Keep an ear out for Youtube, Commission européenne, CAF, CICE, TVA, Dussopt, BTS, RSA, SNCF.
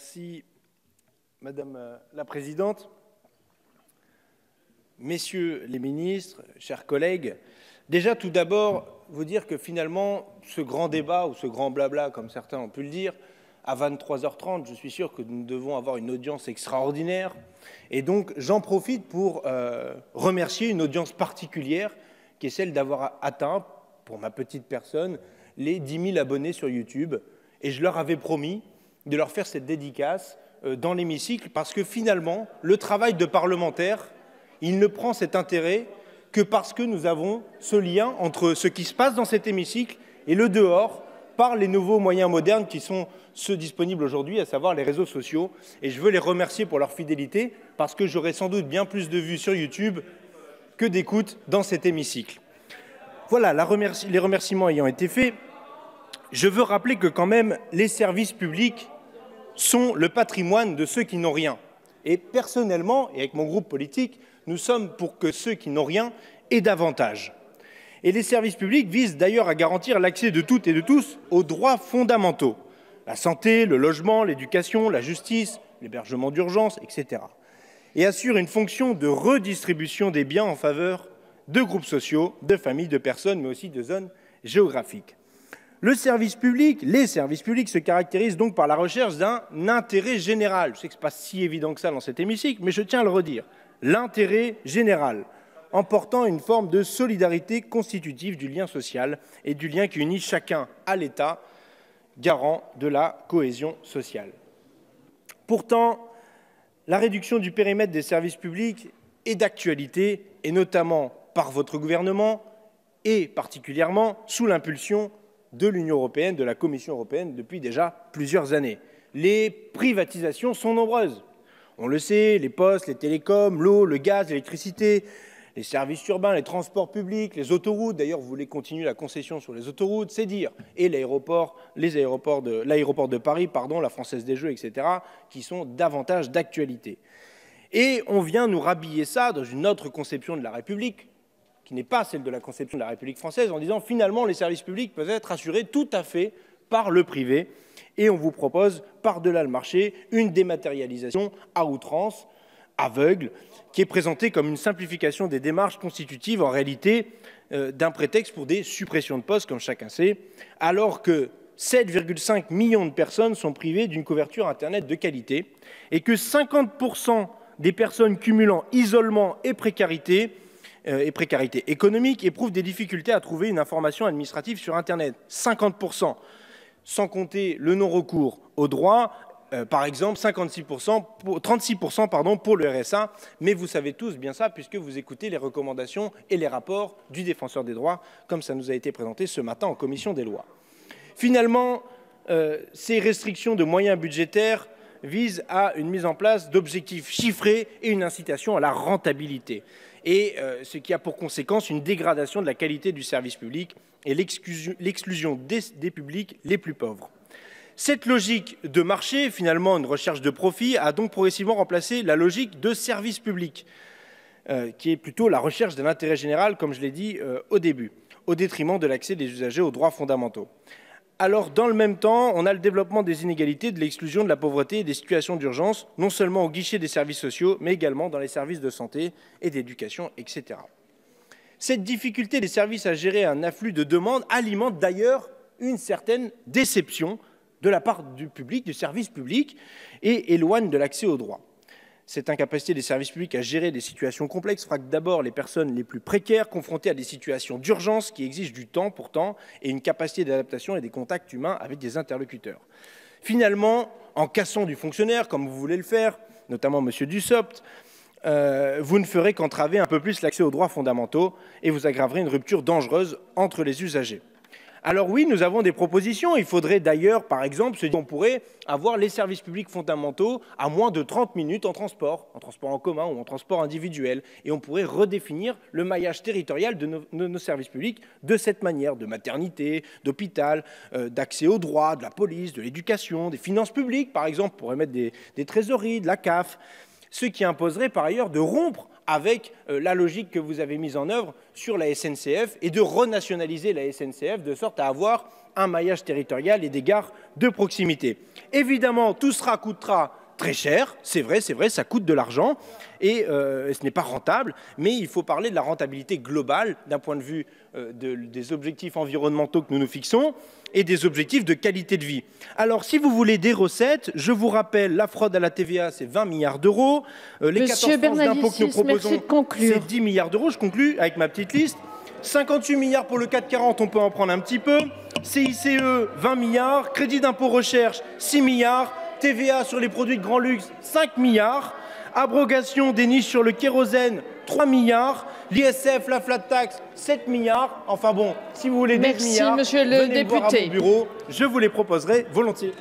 Merci, Madame la Présidente. Messieurs les ministres, chers collègues, déjà tout d'abord, vous dire que finalement, ce grand débat ou ce grand blabla, comme certains ont pu le dire, à 23h30, je suis sûr que nous devons avoir une audience extraordinaire. Et donc, j'en profite pour remercier une audience particulière, qui est celle d'avoir atteint, pour ma petite personne, les 10 000 abonnés sur YouTube. Et je leur avais promis de leur faire cette dédicace dans l'hémicycle, parce que finalement, le travail de parlementaire, il ne prend cet intérêt que parce que nous avons ce lien entre ce qui se passe dans cet hémicycle et le dehors, par les nouveaux moyens modernes qui sont ceux disponibles aujourd'hui, à savoir les réseaux sociaux. Et je veux les remercier pour leur fidélité, parce que j'aurai sans doute bien plus de vues sur YouTube que d'écoutes dans cet hémicycle. Voilà, les remerciements ayant été faits, je veux rappeler que quand même, les services publics sont le patrimoine de ceux qui n'ont rien. Et personnellement, et avec mon groupe politique, nous sommes pour que ceux qui n'ont rien aient davantage. Et les services publics visent d'ailleurs à garantir l'accès de toutes et de tous aux droits fondamentaux. La santé, le logement, l'éducation, la justice, l'hébergement d'urgence, etc. Et assurent une fonction de redistribution des biens en faveur de groupes sociaux, de familles, de personnes, mais aussi de zones géographiques. Le service public, les services publics se caractérisent donc par la recherche d'un intérêt général. Je sais que ce n'est pas si évident que ça dans cet hémicycle, mais je tiens à le redire. L'intérêt général, en portant une forme de solidarité constitutive du lien social et du lien qui unit chacun à l'État, garant de la cohésion sociale. Pourtant, la réduction du périmètre des services publics est d'actualité, et notamment par votre gouvernement, et particulièrement sous l'impulsion de l'Union européenne, de la Commission européenne, depuis déjà plusieurs années. Les privatisations sont nombreuses. On le sait, les postes, les télécoms, l'eau, le gaz, l'électricité, les services urbains, les transports publics, les autoroutes, d'ailleurs vous voulez continuer la concession sur les autoroutes, c'est dire, et l'aéroport, l'aéroport de Paris, pardon, la Française des Jeux, etc., qui sont davantage d'actualité. Et on vient nous rhabiller ça dans une autre conception de la République, qui n'est pas celle de la conception de la République française, en disant finalement les services publics peuvent être assurés tout à fait par le privé, et on vous propose par-delà le marché une dématérialisation à outrance, aveugle, qui est présenté comme une simplification des démarches constitutives, en réalité, d'un prétexte pour des suppressions de postes, comme chacun sait, alors que 7,5 millions de personnes sont privées d'une couverture Internet de qualité et que 50% des personnes cumulant isolement et précarité économique éprouvent des difficultés à trouver une information administrative sur Internet. 50%, sans compter le non-recours aux droits, par exemple, 36% pour le RSA, mais vous savez tous bien ça puisque vous écoutez les recommandations et les rapports du Défenseur des droits, comme ça nous a été présenté ce matin en commission des lois. Finalement, ces restrictions de moyens budgétaires visent à une mise en place d'objectifs chiffrés et une incitation à la rentabilité, et ce qui a pour conséquence une dégradation de la qualité du service public et l'exclusion des publics les plus pauvres. Cette logique de marché, finalement une recherche de profit, a donc progressivement remplacé la logique de service public, qui est plutôt la recherche de l'intérêt général, comme je l'ai dit au début, au détriment de l'accès des usagers aux droits fondamentaux. Alors, dans le même temps, on a le développement des inégalités, de l'exclusion, de la pauvreté et des situations d'urgence, non seulement au guichet des services sociaux, mais également dans les services de santé et d'éducation, etc. Cette difficulté des services à gérer un afflux de demandes alimente d'ailleurs une certaine déception de la part du public, du service public, et éloigne de l'accès aux droits. Cette incapacité des services publics à gérer des situations complexes frappe d'abord les personnes les plus précaires, confrontées à des situations d'urgence qui exigent du temps pourtant, et une capacité d'adaptation et des contacts humains avec des interlocuteurs. Finalement, en cassant du fonctionnaire, comme vous voulez le faire, notamment M. Dussopt, vous ne ferez qu'entraver un peu plus l'accès aux droits fondamentaux et vous aggraverez une rupture dangereuse entre les usagers. Alors oui, nous avons des propositions. Il faudrait d'ailleurs, par exemple, se dire qu'on pourrait avoir les services publics fondamentaux à moins de 30 minutes en transport en commun ou en transport individuel. Et on pourrait redéfinir le maillage territorial de nos services publics de cette manière, de maternité, d'hôpital, d'accès aux droits, de la police, de l'éducation, des finances publiques, par exemple, pour émettre des trésoreries, de la CAF. Ce qui imposerait par ailleurs de rompre avec la logique que vous avez mise en œuvre sur la SNCF et de renationaliser la SNCF de sorte à avoir un maillage territorial et des gares de proximité. Évidemment, tout cela coûtera très cher, c'est vrai, ça coûte de l'argent et ce n'est pas rentable, mais il faut parler de la rentabilité globale d'un point de vue des objectifs environnementaux que nous nous fixons et des objectifs de qualité de vie. Alors, si vous voulez des recettes, je vous rappelle, la fraude à la TVA, c'est 20 milliards d'euros, les 14 francs d'impôts que nous proposons, c'est 10 milliards d'euros, je conclue avec ma petite liste, 58 milliards pour le 440, on peut en prendre un petit peu, CICE, 20 milliards, crédit d'impôt recherche, 6 milliards, TVA sur les produits de grand luxe, 5 milliards, abrogation des niches sur le kérosène, 3 milliards, l'ISF, la flat tax, 7 milliards. Enfin bon, si vous voulez 10 milliards, venez me voir à mon bureau, je vous les proposerai volontiers.